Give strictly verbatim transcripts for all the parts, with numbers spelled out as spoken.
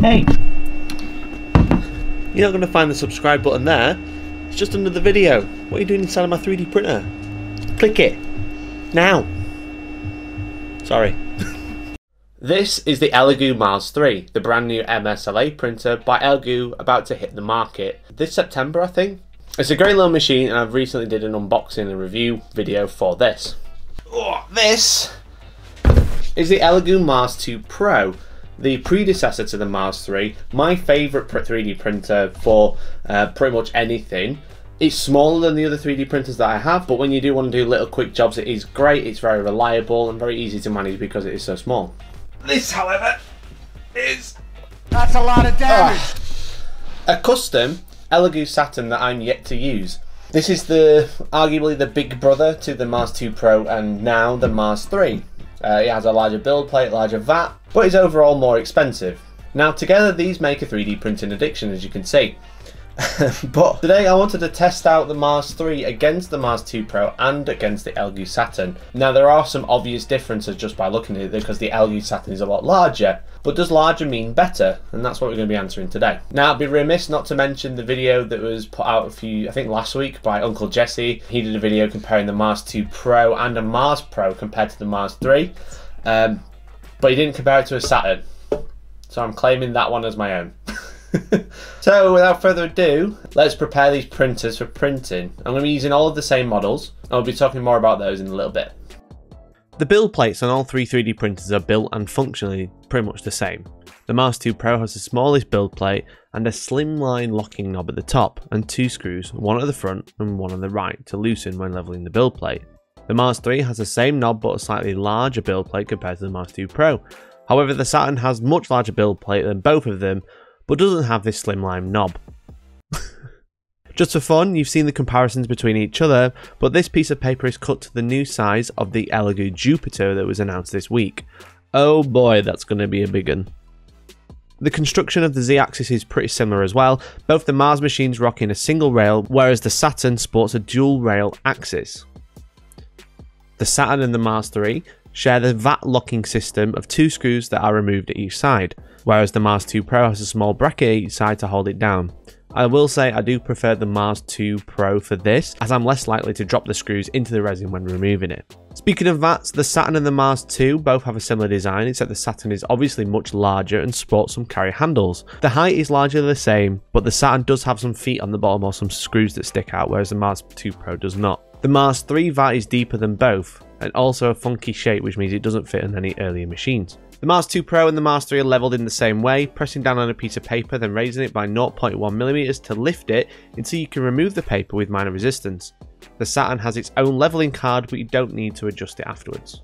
Hey! You're not going to find the subscribe button there. It's just under the video. What are you doing inside of my three D printer? Click it. Now. Sorry. This is the Elegoo Mars three, the brand new M S L A printer by Elegoo, about to hit the market this September, I think. It's a great little machine, and I've recently did an unboxing and review video for this. Oh, this is the Elegoo Mars two Pro, the predecessor to the Mars three, my favourite three D printer for uh, pretty much anything. It's smaller than the other three D printers that I have, but when you do want to do little quick jobs, it is great. It's very reliable and very easy to manage because it is so small. This, however, is... That's a lot of damage! Uh, a custom Elegoo Saturn that I'm yet to use. This is the arguably the big brother to the Mars two Pro and now the Mars three. Uh, it has a larger build plate, larger V A T, but is overall more expensive. Now together these make a three D printing addiction, as you can see. But today I wanted to test out the Mars three against the Mars two Pro and against the Elegoo Saturn. Now there are some obvious differences just by looking at it, because the Elegoo Saturn is a lot larger, but does larger mean better? And that's what we're going to be answering today. Now I'd be remiss not to mention the video that was put out a few, I think last week, by Uncle Jessy. He did a video comparing the Mars two Pro and a Mars Pro compared to the Mars three, um, but he didn't compare it to a Saturn, so I'm claiming that one as my own. So without further ado, let's prepare these printers for printing. I'm going to be using all of the same models. I'll be talking more about those in a little bit. The build plates on all three three D printers are built and functionally pretty much the same. The Mars two Pro has the smallest build plate and a slimline locking knob at the top and two screws, one at the front and one on the right, to loosen when leveling the build plate. The Mars three has the same knob but a slightly larger build plate compared to the Mars two Pro. However, the Saturn has much larger build plate than both of them, but doesn't have this slimline knob. Just for fun, you've seen the comparisons between each other, but this piece of paper is cut to the new size of the Elegoo Jupiter that was announced this week. Oh boy, that's going to be a big one. The construction of the Z-axis is pretty similar as well, both the Mars machines rocking a single rail, whereas the Saturn sports a dual rail axis. The Saturn and the Mars three share the V A T locking system of two screws that are removed at each side, whereas the Mars two Pro has a small bracket at each side to hold it down. I will say I do prefer the Mars two Pro for this, as I'm less likely to drop the screws into the resin when removing it. Speaking of V A Ts, the Saturn and the Mars two both have a similar design, except the Saturn is obviously much larger and sports some carry handles. The height is largely the same, but the Saturn does have some feet on the bottom or some screws that stick out, whereas the Mars two Pro does not. The Mars three V A T is deeper than both, and also a funky shape, which means it doesn't fit on any earlier machines. The Mars two Pro and the Mars three are levelled in the same way, pressing down on a piece of paper then raising it by zero point one millimeters to lift it until you can remove the paper with minor resistance. The Saturn has its own levelling card, but you don't need to adjust it afterwards.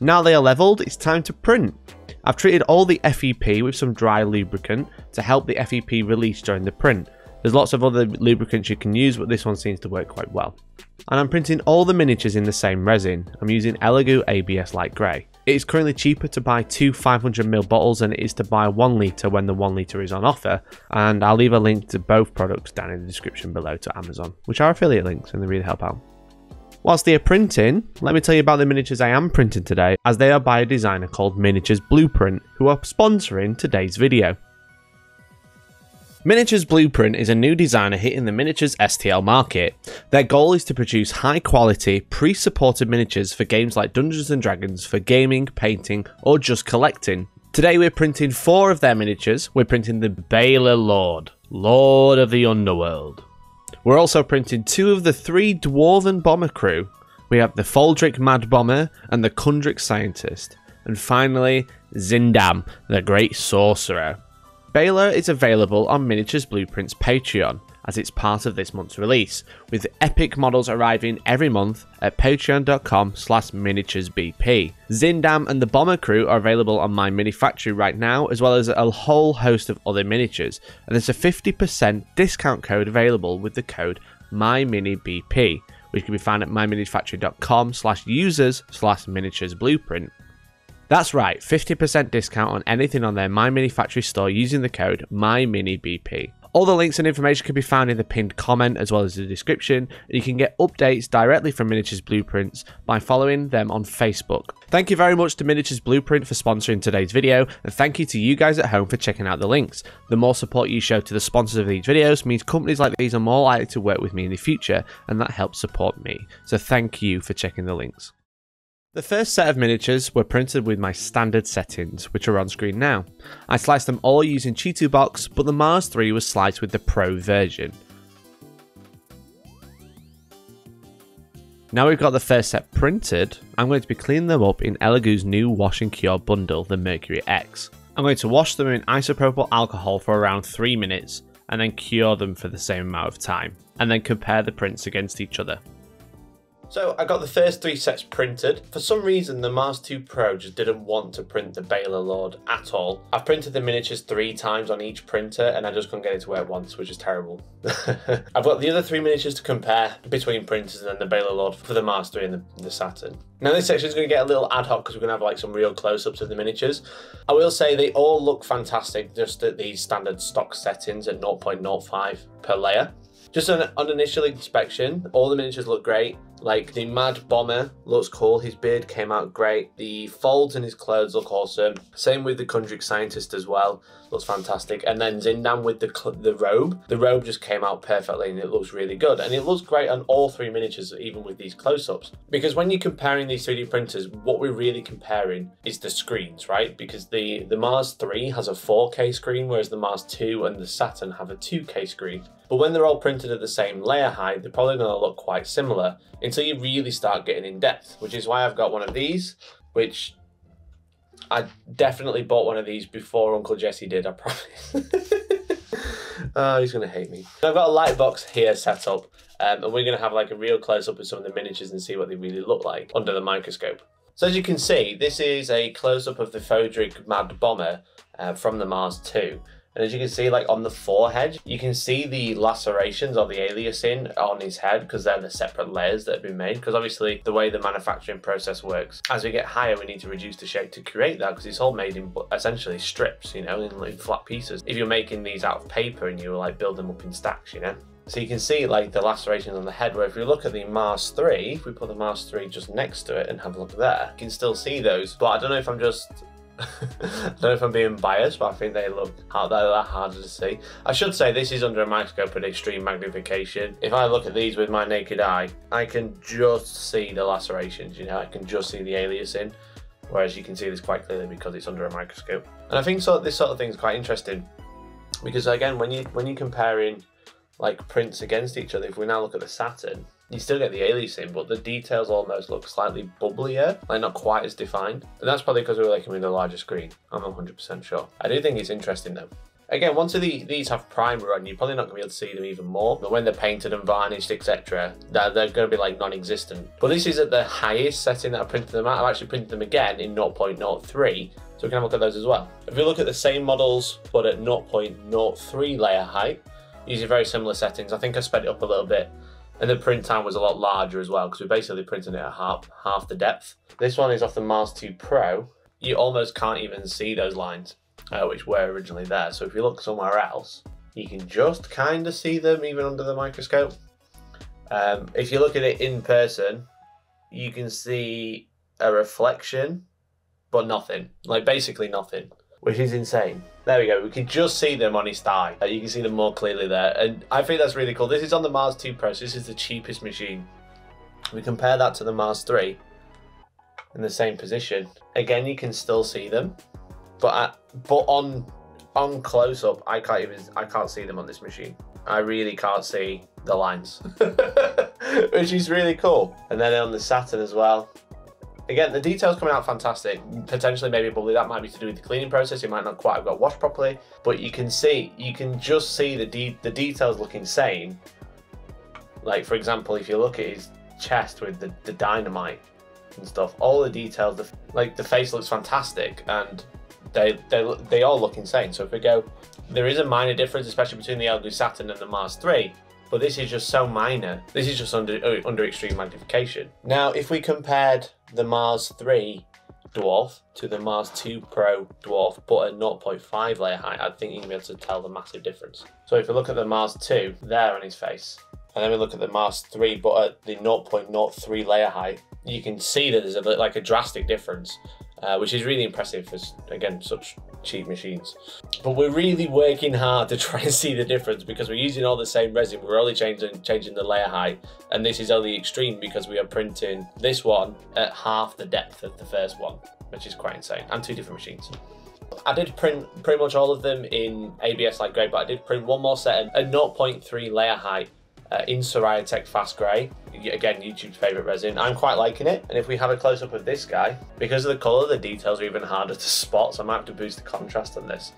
Now they are levelled, it's time to print! I've treated all the F E P with some dry lubricant to help the F E P release during the print. There's lots of other lubricants you can use, but this one seems to work quite well. And I'm printing all the miniatures in the same resin. I'm using Elegoo A B S Light Grey. It is currently cheaper to buy two five hundred milliliter bottles than it is to buy one litre when the one litre is on offer, and I'll leave a link to both products down in the description below to Amazon, which are affiliate links and they really help out. Whilst they are printing, let me tell you about the miniatures I am printing today, as they are by a designer called Miniatures Blueprint, who are sponsoring today's video. Miniatures Blueprint is a new designer hitting the miniatures S T L market. Their goal is to produce high quality, pre-supported miniatures for games like Dungeons and Dragons, for gaming, painting, or just collecting. Today we're printing four of their miniatures. We're printing the Balor Lord, Lord of the Underworld. We're also printing two of the three Dwarven Bomber crew. We have the Faldrick Mad Bomber and the Kundrick Scientist. And finally, Zindam, the Great Sorcerer. Balor is available on Miniatures Blueprint's Patreon, as it's part of this month's release, with epic models arriving every month at patreon dot com slash miniatures B P. Zindam and the Bomber Crew are available on My Mini Factory right now, as well as a whole host of other miniatures, and there's a fifty percent discount code available with the code M Y M I N I B P, which can be found at my mini factory dot com slash users slash miniatures blueprint. That's right, fifty percent discount on anything on their My Mini Factory store using the code M Y M I N I B P. All the links and information can be found in the pinned comment as well as the description, and you can get updates directly from Miniatures Blueprints by following them on Facebook. Thank you very much to Miniatures Blueprint for sponsoring today's video, and thank you to you guys at home for checking out the links. The more support you show to the sponsors of these videos means companies like these are more likely to work with me in the future, and that helps support me. So thank you for checking the links. The first set of miniatures were printed with my standard settings, which are on screen now. I sliced them all using Chitubox, but the Mars three was sliced with the Pro version. Now we've got the first set printed, I'm going to be cleaning them up in Elegoo's new wash and cure bundle, the Mercury X. I'm going to wash them in isopropyl alcohol for around three minutes, and then cure them for the same amount of time, and then compare the prints against each other. So I got the first three sets printed. For some reason, the Mars two Pro just didn't want to print the Balor Lord at all. I've printed the miniatures three times on each printer and I just couldn't get it to work once, which is terrible. I've got the other three miniatures to compare between printers and then the Balor Lord for the Mars three and the, the Saturn. Now this section is going to get a little ad hoc because we're going to have like some real close-ups of the miniatures. I will say they all look fantastic just at these standard stock settings at zero point zero five per layer. Just on, on initial inspection, all the miniatures look great. Like the Mad Bomber looks cool, his beard came out great. The folds in his clothes look awesome. Same with the Kundrick Scientist as well, looks fantastic. And then Zindam with the, the robe. The robe just came out perfectly and it looks really good. And it looks great on all three miniatures, even with these close-ups. Because when you're comparing these three D printers, what we're really comparing is the screens, right? Because the, the Mars three has a four K screen, whereas the Mars two and the Saturn have a two K screen. But when they're all printed at the same layer height, they're probably gonna look quite similar until you really start getting in depth, which is why I've got one of these, which I definitely bought one of these before Uncle Jessy did, I promise. Oh, he's gonna hate me. I've got a light box here set up, um, and we're gonna have like a real close up of some of the miniatures and see what they really look like under the microscope. So as you can see, this is a close up of the Faldrick Mad Bomber uh, from the Mars two. And as you can see, like on the forehead, you can see the lacerations or the aliasing on his head because they're the separate layers that have been made. Because obviously the way the manufacturing process works, as we get higher, we need to reduce the shape to create that because it's all made in essentially strips, you know, in like flat pieces. If you're making these out of paper and you like build them up in stacks, you know. So you can see like the lacerations on the head, where if we look at the Mars three, if we put the Mars three just next to it and have a look there, you can still see those. But I don't know if I'm just... I don't know if I'm being biased, but I think they look out there that harder to see. I should say this is under a microscope at extreme magnification. If I look at these with my naked eye, I can just see the lacerations, you know, I can just see the aliasing, whereas you can see this quite clearly because it's under a microscope. And I think so, this sort of thing is quite interesting because again, when, you, when you're comparing like prints against each other, if we now look at the Saturn, you still get the aliasing, but the details almost look slightly bubblier, like not quite as defined. And that's probably because we were looking with a larger screen. I'm one hundred percent sure. I do think it's interesting though. Again, once the, these have primer on, you're probably not going to be able to see them even more. But when they're painted and varnished, et cetera, they're, they're going to be like non-existent. But this is at the highest setting that I printed them at. I've actually printed them again in zero point zero three. So we can have a look at those as well. If we look at the same models, but at zero point zero three layer height, using very similar settings. I think I sped it up a little bit. And the print time was a lot larger as well because we're basically printing it at half, half the depth. This one is off the Mars two Pro. You almost can't even see those lines, uh, which were originally there. So if you look somewhere else, you can just kind of see them even under the microscope. Um, if you look at it in person, you can see a reflection, but nothing, like basically nothing, which is insane. There we go, we can just see them on his thigh. You can see them more clearly there, and I think that's really cool. This is on the Mars two Pro, so this is the cheapest machine. We compare that to the Mars three in the same position. Again, you can still see them, but I, but on on close up, I can't even I can't see them on this machine. I really can't see the lines, which is really cool. And then on the Saturn as well. Again, the details coming out fantastic. Potentially, maybe bubbly. That might be to do with the cleaning process. It might not quite have got washed properly, but you can see, you can just see the de the details look insane. Like for example, if you look at his chest with the, the dynamite and stuff, all the details, the, like the face looks fantastic, and they they they all look insane. So if we go, there is a minor difference, especially between the Elegoo Saturn and the Mars three. But this is just so minor. This is just under, under extreme magnification. Now, if we compared the Mars three dwarf to the Mars two Pro dwarf, but a zero point five layer height, I think you can be able to tell the massive difference. So if you look at the Mars two there on his face, and then we look at the Mars three, but at the zero point zero three layer height, you can see that there's a, like a drastic difference, uh, which is really impressive for, again, such cheap machines. But we're really working hard to try and see the difference because we're using all the same resin. We're only changing, changing the layer height, and this is only extreme because we are printing this one at half the depth of the first one, which is quite insane, and two different machines. I did print pretty much all of them in A B S light grey, but I did print one more set at zero point three layer height, Uh, in Siraya Tech FAST grey, again YouTube's favourite resin. I'm quite liking it, and if we have a close up of this guy, because of the colour, the details are even harder to spot, so I might have to boost the contrast on this.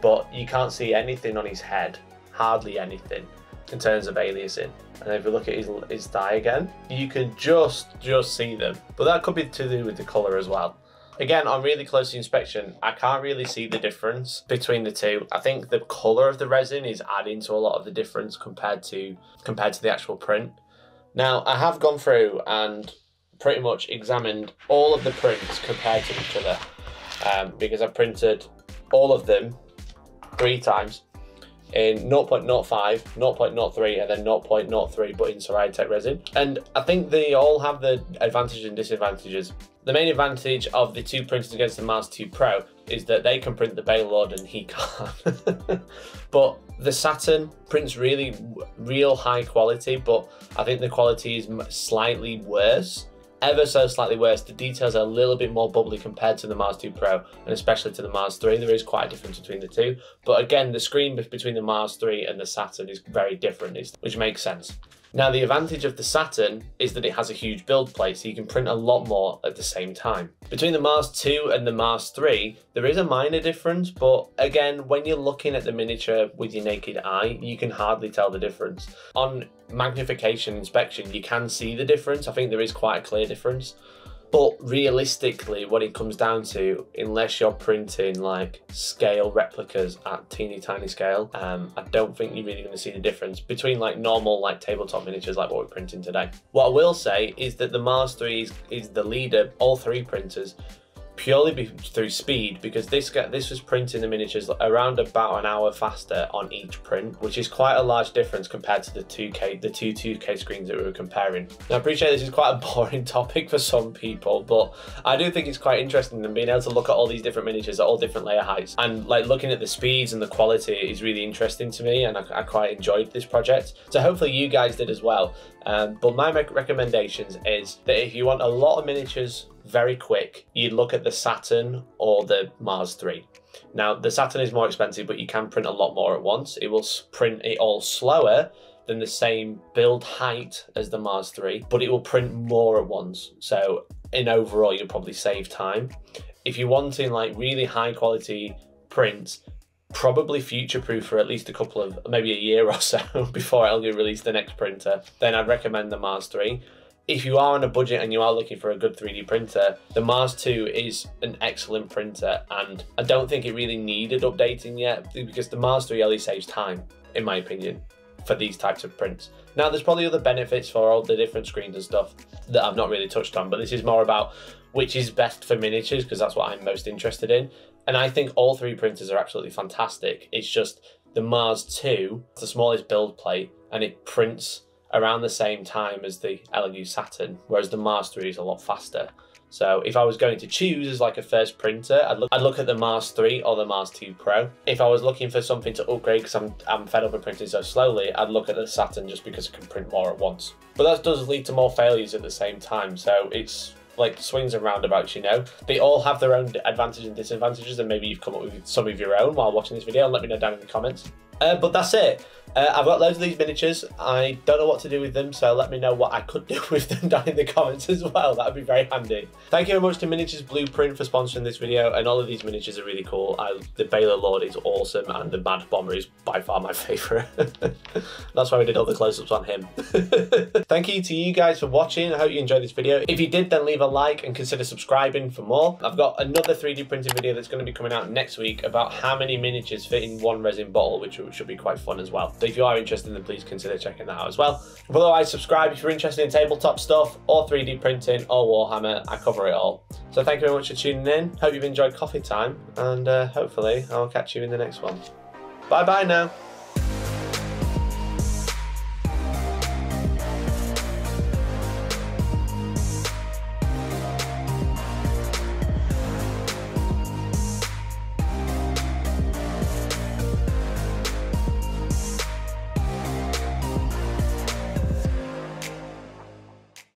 But you can't see anything on his head, hardly anything, in terms of aliasing. And if you look at his, his thigh again, you can just, just see them. But that could be to do with the colour as well. Again, on really close inspection, I can't really see the difference between the two. I think the colour of the resin is adding to a lot of the difference compared to compared to the actual print. Now, I have gone through and pretty much examined all of the prints compared to each other, um, because I printed all of them three times in zero point zero five, zero point zero three, and then zero point zero three, but in Siraya Tech resin. And I think they all have the advantages and disadvantages. The main advantage of the two printers against the Mars two Pro is that they can print the Balor Lord and he can't. But the Saturn prints really real high quality, but I think the quality is slightly worse, ever so slightly worse. The details are a little bit more bubbly compared to the Mars two Pro, and especially to the Mars three. There is quite a difference between the two. But again, the screen between the Mars three and the Saturn is very different, which makes sense. Now, the advantage of the Saturn is that it has a huge build plate, so you can print a lot more at the same time. Between the Mars two and the Mars three, there is a minor difference, but again, when you're looking at the miniature with your naked eye, you can hardly tell the difference. On magnification inspection, you can see the difference. I think there is quite a clear difference. But realistically, what it comes down to, unless you're printing like scale replicas at teeny tiny scale, um, I don't think you're really going to see the difference between like normal like tabletop miniatures like what we're printing today. What I will say is that the Mars three is, is the leader of all three printers, purely be through speed, because this this was printing the miniatures around about an hour faster on each print, which is quite a large difference compared to the two K the two two K screens that we were comparing. Now, I appreciate this is quite a boring topic for some people, but I do think it's quite interesting, and being able to look at all these different miniatures at all different layer heights and like looking at the speeds and the quality is really interesting to me, and I, I quite enjoyed this project. So hopefully you guys did as well. Um, but my rec recommendations is that if you want a lot of miniatures very quick, you look at the Saturn or the Mars three. Now, the Saturn is more expensive, but you can print a lot more at once. It will print it all slower than the same build height as the Mars three, but it will print more at once. So in overall, you'll probably save time. If you're wanting like really high quality prints, probably future-proof for at least a couple of, maybe a year or so before Elegoo release the next printer, then I'd recommend the Mars three. If you are on a budget and you are looking for a good three D printer, the Mars two is an excellent printer, and I don't think it really needed updating yet, because the Mars three only saves time, in my opinion, for these types of prints. Now, there's probably other benefits for all the different screens and stuff that I've not really touched on, but this is more about which is best for miniatures, because that's what I'm most interested in. And I think all three printers are absolutely fantastic. It's just the Mars two, it's the smallest build plate, and it prints around the same time as the Elegoo Saturn, whereas the Mars three is a lot faster. So if I was going to choose as like a first printer, I'd look, I'd look at the Mars three or the Mars two Pro. If I was looking for something to upgrade because I'm, I'm fed up with printing so slowly, I'd look at the Saturn just because it can print more at once. But that does lead to more failures at the same time, so it's like swings and roundabouts, you know. They all have their own advantages and disadvantages, and maybe you've come up with some of your own while watching this video. Let me know down in the comments. Uh, but that's it. Uh, I've got loads of these miniatures. I don't know what to do with them, so let me know what I could do with them down in the comments as well. That would be very handy. Thank you very much to Miniatures Blueprint for sponsoring this video, and all of these miniatures are really cool. I, the Balor Lord is awesome, and the Mad Bomber is by far my favourite. That's why we did all the close-ups on him. Thank you to you guys for watching. I hope you enjoyed this video. If you did, then leave a like and consider subscribing for more. I've got another three D printing video that's going to be coming out next week about how many miniatures fit in one resin bottle, which which should be quite fun as well. So if you are interested, then please consider checking that out as well. But otherwise, subscribe if you're interested in tabletop stuff or three D printing or Warhammer. I cover it all. So thank you very much for tuning in. Hope you've enjoyed coffee time, and uh, hopefully I'll catch you in the next one. Bye bye now.